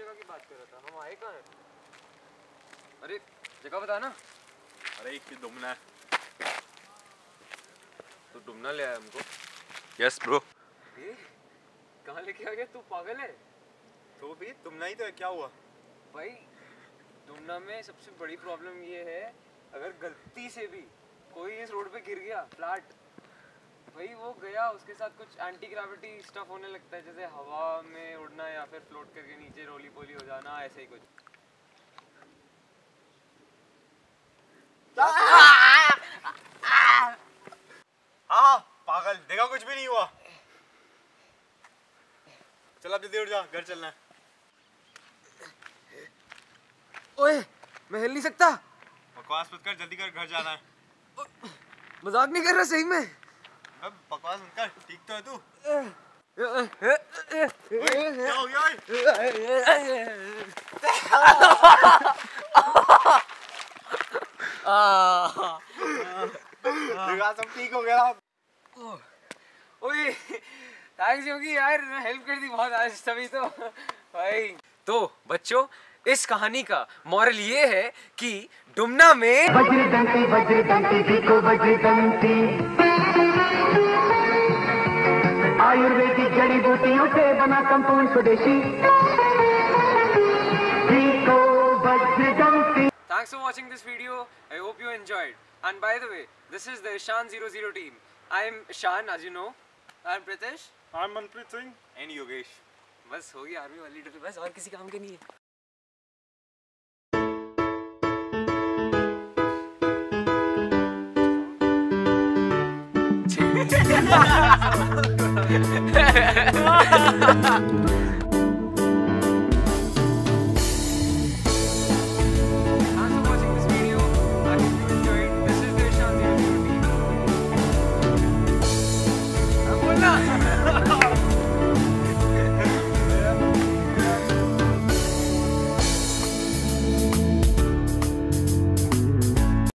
जगह की बात कर रहा था। हम आए कहाँ हैं? अरे जगह बता ना। अरे एक दुमना है। तू दुमना ले आया हमको? Yes bro. कहाँ लेके आ गया? तू पागल है? तो भी दुमना ही तो है, क्या हुआ भाई? दुमना में सबसे बड़ी प्रॉब्लम ये है, अगर गलती से भी कोई इस रोड पे गिर गया फ्लैट, भाई वो गया, उसके साथ कुछ एंटी ग्रेविटी स्टफ होने लगता है, जैसे हवा में उड़ना या फिर फ्लोट करके नीचे रोली पोली हो जाना, ऐसे ही कुछ। हाँ पागल, देखा कुछ भी नहीं हुआ। चल अब जल्दी उठ जा, घर चलना है। ओए मैं हिल नहीं सकता। बकवास मत कर, जल्दी कर, घर जाना है। मजाक नहीं कर रहा सही में? अब बकवास मत कर, ठीक तो है तू? क्या हो गया? देखा सब ठीक हो गया? ओए थैंक्स योगी यार, हेल्प कर दी बहुत आज तभी तो भाई। तो बच्चों, इस कहानी का मॉरल ये है कि डुमना में आयुर्वेदिक जड़ी बूटियों से बना कंपाउंड स्वदेशी। Thanks for watching this video, I hope you enjoyed. And by the way, this is the Ishan 00 team. I am Ishan, as you know. I am Pritesh. I am Manpreet Singh and Yogesh. बस होगी आर्मी वाली ड्रिल, बस और किसी काम के नहीं है। Ha ha ha ha!